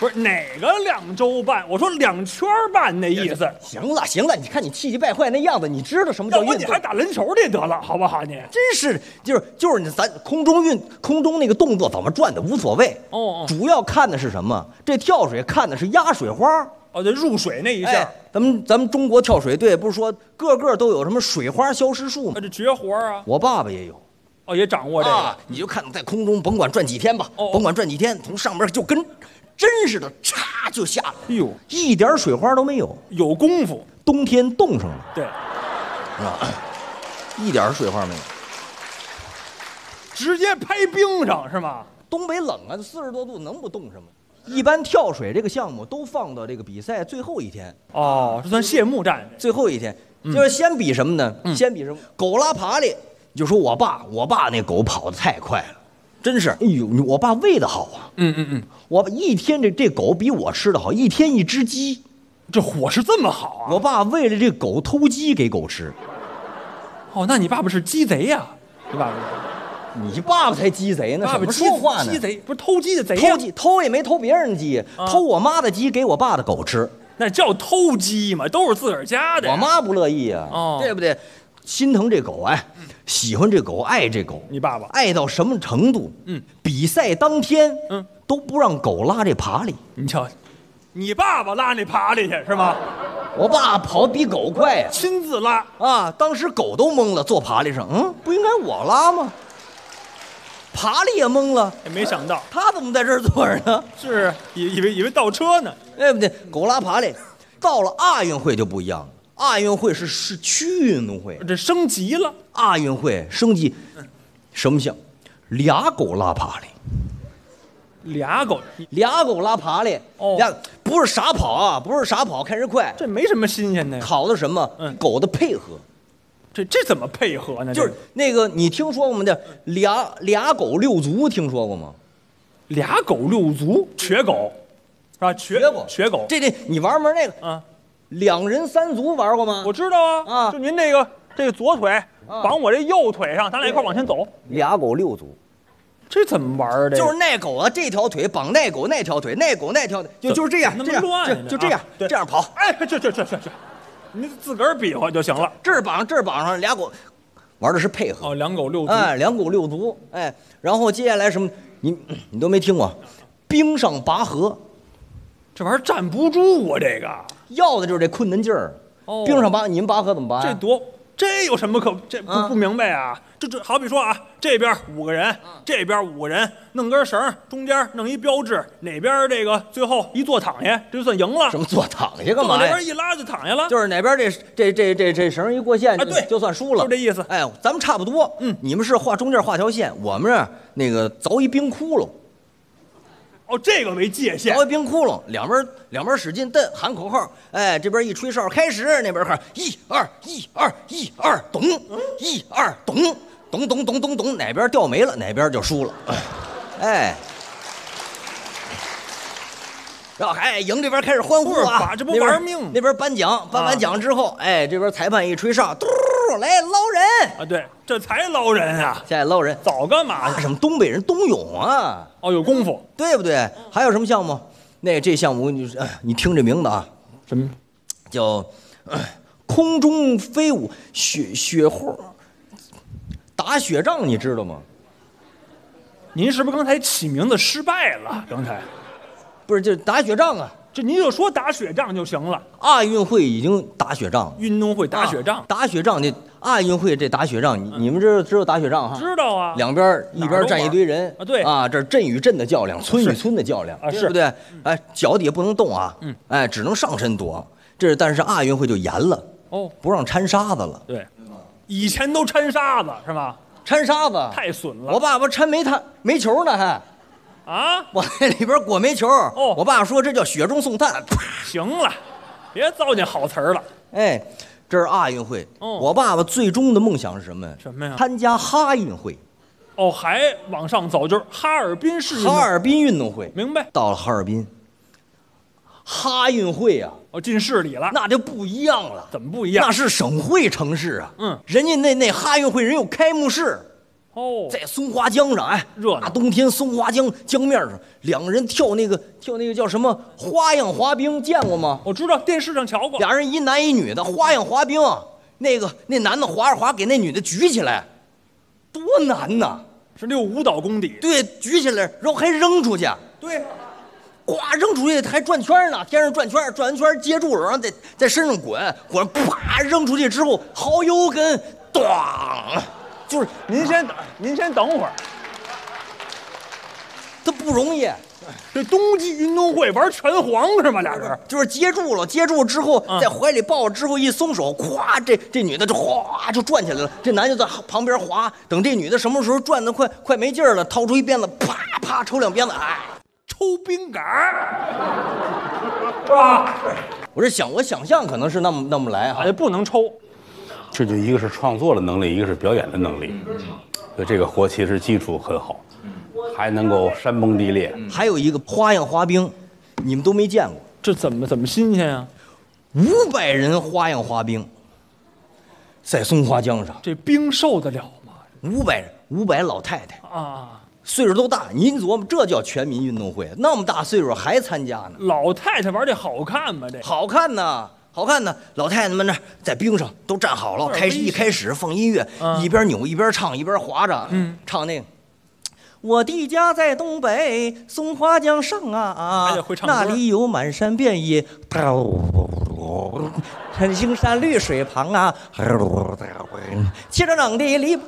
不是哪个两周半，我说两圈半那意思。行了行了，你看你气急败坏那样子，你知道什么叫运动？要不你还打篮球去得了，好不好？你真是就是就是你咱空中运空中那个动作怎么转的无所谓哦，主要看的是什么？这跳水看的是压水花哦，这入水那一下。哎、咱们咱们中国跳水队不是说个个都有什么水花消失术吗？那这绝活啊！我爸爸也有。 哦，也掌握这个，啊、你就看在空中，甭管转几天吧，哦哦甭管转几天，从上面就跟真似的，嚓就下来，哎呦，一点水花都没有，有功夫，冬天冻上了，对，啊，一点水花没有，直接拍冰上是吗？东北冷啊，四十多度能不冻上吗？一般跳水这个项目都放到这个比赛最后一天，哦，这算谢幕战，最后一天，嗯、就是先比什么呢？嗯、先比什么？狗拉爬犁。 就说我爸，我爸那狗跑得太快了，真是，哎呦，我爸喂得好啊，嗯嗯嗯，我爸一天这这狗比我吃的好，一天一只鸡，这伙食这么好啊！我爸为了这狗偷鸡给狗吃，哦，那你爸爸是鸡贼呀、啊？你爸爸，你爸爸才鸡贼呢，爸爸说话呢，鸡贼不是偷鸡的贼、啊，偷鸡偷也没偷别人的鸡，啊、偷我妈的鸡给我爸的狗吃，那叫偷鸡嘛，都是自个儿家的，我妈不乐意啊，哦、对不对？ 心疼这狗哎，喜欢这狗，爱这狗。你爸爸爱到什么程度？嗯，比赛当天，嗯，都不让狗拉这爬犁。你瞧，你爸爸拉那爬犁去是吗？我爸跑比狗快呀，亲自拉啊！当时狗都懵了，坐爬犁上，嗯，不应该我拉吗？爬犁也懵了，也没想到他怎么在这儿坐着呢？是以以为以为倒车呢？对不对？狗拉爬犁，到了亚运会就不一样了。 亚运会是是区运动会，这升级了。亚运会升级，什么项？俩狗拉爬犁，俩狗俩狗拉爬犁，哦，俩不是傻跑啊，不是傻跑，看人快，这没什么新鲜的。考的什么？嗯，狗的配合，这这怎么配合呢？就是那个你听说过吗？叫俩俩狗六足，听说过吗？俩狗六足，瘸狗是吧？瘸狗，瘸狗，这这你玩玩那个啊。 两人三足玩过吗？我知道啊，啊，就您这个这个左腿绑我这右腿上，咱俩一块往前走。俩狗六足，这怎么玩啊？这就是那狗啊，这条腿绑那狗那条腿，那狗那条腿，就就是这样，这样乱，就这样，这样跑。哎，这这这这这，你自个儿比划就行了。这儿绑这儿绑上，俩狗玩的是配合。哦，两狗六足，哎，两狗六足，哎，然后接下来什么？你你都没听过，冰上拔河。 这玩意儿站不住啊！这个要的就是这困难劲儿。哦，冰上拔，你们拔河怎么拔呀？这多，这有什么可这不、啊、不明白啊？这这好比说啊，这边五个人，啊、这边五个人，弄根绳，中间弄一标志，哪边这个最后一坐躺下，这就算赢了。什么坐躺下干嘛呀？这边一拉就躺下了。就是哪边这这这这这绳一过线，啊、对，就算输了，就这意思。哎，咱们差不多。嗯，你们是画中间画条线，我们啊那个凿一冰窟窿。 哦，这个为界限，凿一冰窟窿，两边两边使劲蹬，喊口号，哎，这边一吹哨开始，那边喊一二一二一二咚，一二咚咚咚咚咚咚，哪边掉没了，哪边就输了，哎，然后哎赢这边开始欢呼啊，这不玩命，那边颁奖，颁完奖之后，哎，这边裁判一吹哨，嘟来捞人啊，对，这才捞人啊，现在捞人早干嘛呀？什么东北人冬泳啊？ 哦，有功夫，对不对？还有什么项目？那这项目你你听这名字啊，什么叫、呃、空中飞舞雪雪花打雪仗？你知道吗？您是不是刚才起名字失败了？刚才不是就是打雪仗啊？这您就说打雪仗就行了。亚运会已经打雪仗，运动会打雪仗，啊、打雪仗这亚运会这打雪仗，嗯、你们这知道打雪仗哈？知道啊，两边一边站一堆人啊，对啊，这镇与镇的较量，村与村的较量，啊、对不对？哎，脚底下不能动啊，嗯，哎，只能上身躲。这但是亚运会就严了，哦，不让掺沙子了。对，以前都掺沙子是吧？掺沙子太损了，我爸爸掺煤炭煤球呢还。 啊！我那里边裹煤球哦，我爸说这叫雪中送炭。行了，别糟践好词儿了。哎，这是亚运会。哦，我爸爸最终的梦想是什么呀？什么呀？参加哈运会。哦，还往上走就是哈尔滨市哈尔滨运动会。明白。到了哈尔滨，哈运会啊，哦，进市里了，那就不一样了。怎么不一样？那是省会城市啊。嗯，人家那那哈运会人有开幕式。 哦，在松花江上，哎，热闹！大冬天，松花江江面上，两个人跳那个跳那个叫什么花样滑冰，见过吗？我知道，电视上瞧过。俩人一男一女的花样滑冰，那个那男的滑着滑，给那女的举起来，多难呐！是那舞蹈功底。对，举起来，然后还扔出去。对，呱，扔出去还转圈呢，天上转圈，转完圈接住了，然后在在身上滚，滚，啪，扔出去之后，好油跟，咚。 就是您先等，您先等会儿，他不容易。这冬季运动会玩拳皇是吗？俩人就是接住了，接住之后在怀里抱着之后一松手，咵，这这女的就哗就转起来了，这男就在旁边滑。等这女的什么时候转的快快没劲儿了，掏出一鞭子，啪啪抽两鞭子，哎，抽冰杆儿啊！我是想，我想象可能是那么那么来啊，不能抽。 这就一个是创作的能力，一个是表演的能力，所以这个活其实基础很好，还能够山崩地裂。还有一个花样滑冰，你们都没见过，这怎么怎么新鲜啊？五百人花样滑冰，在松花江上，这冰受得了吗？五百人，五百老太太啊，岁数都大，您琢磨这叫全民运动会，那么大岁数还参加呢？老太太玩这好看吗？这好看呐。 好看呢，老太太们那在冰上都站好了，开始一开始放音乐，嗯、一边扭一边唱一边划着，嗯、唱那个。我的家在东北松花江上啊，那里有满山遍野，青山绿水旁啊，气长长的梨。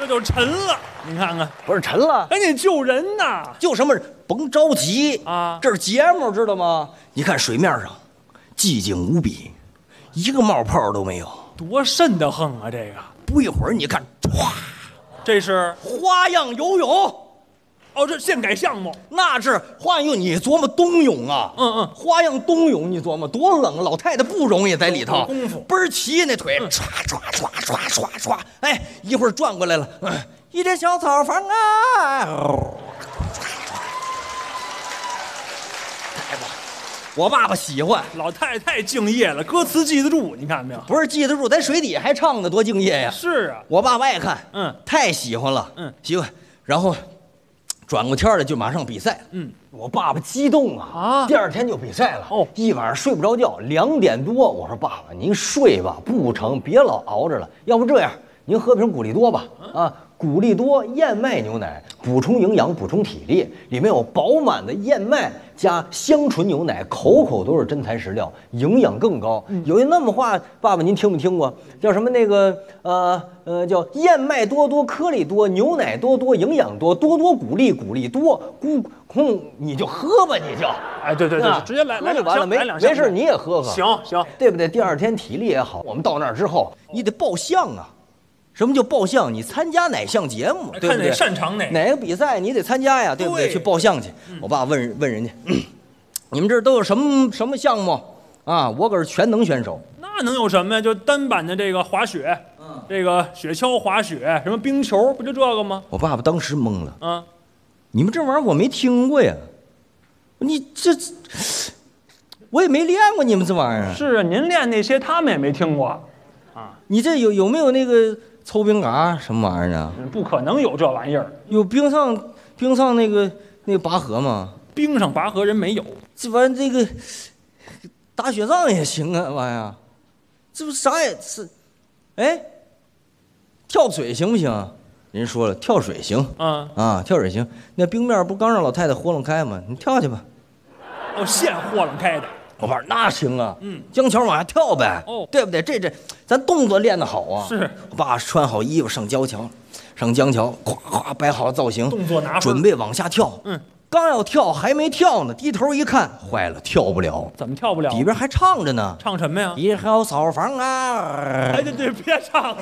这就沉了。 你看看，不是沉了，赶紧救人呐！救什么人？甭着急啊，这是节目，知道吗？你看水面上，寂静无比，一个冒泡都没有，多瘆得慌啊！这个不一会儿，你看，唰，这是花样游泳，哦，这现改项目，那是花样游泳。你琢磨冬泳啊，嗯嗯，花样冬泳，你琢磨多冷啊！老太太不容易在里头，功夫倍儿齐那腿，唰唰唰唰唰唰，哎，一会儿转过来了，嗯。 一间小草房啊！来吧，我爸爸喜欢。老太太敬业了，歌词记得住，你看没有？不是记得住，咱水底还唱的多敬业呀！是啊，我爸爸爱看，嗯，太喜欢了，嗯，喜欢。然后转过天来就马上比赛，嗯，我爸爸激动啊啊！第二天就比赛了，哦，一晚上睡不着觉，两点多，我说爸爸您睡吧，不成，别老熬着了，要不这样。 您喝瓶古力多吧，啊，古力多燕麦牛奶补充营养、补充体力，里面有饱满的燕麦加香醇牛奶，口口都是真材实料，营养更高。有一那么话，爸爸您听没听过？叫什么那个呃呃叫燕麦多多颗粒多，牛奶多多营养多，多多鼓励鼓励多，咕咕你就喝吧，你就哎对对对，直接来来就完了，没没事你也喝喝，行行，对不对？第二天体力也好，我们到那儿之后你得报项啊。 什么叫报项？你参加哪项节目，对不对？看你擅长哪哪个比赛，你得参加呀，对不对？对去报项去。嗯、我爸问问人家，你们这都有什么什么项目啊？我可是全能选手。那能有什么呀？就单板的这个滑雪，嗯、这个雪橇滑雪，什么冰球，不就这个吗？我爸爸当时懵了啊！你们这玩意儿我没听过呀，你这我也没练过，你们这玩意儿。是啊，您练那些他们也没听过啊。你这有有没有那个？ 抽冰嘎什么玩意儿呢？不可能有这玩意儿。有冰上冰上那个那个拔河吗？冰上拔河人没有。这玩意儿这个打雪仗也行啊，玩意儿。这不啥也是，哎，跳水行不行啊？人说了，跳水行啊啊，跳水行。那冰面不刚让老太太豁楞开吗？你跳去吧。哦，现豁楞开的。我爸那行啊，嗯，江桥往下跳呗，哦，对不对？这这，咱动作练得好啊。是。我爸穿好衣服上江桥，上江桥，咵咵摆好造型，动作拿，准备往下跳。嗯。 刚要跳，还没跳呢，低头一看，坏了，跳不了。怎么跳不了？里边还唱着呢。唱什么呀？一号扫房啊！哎，对对，别唱了。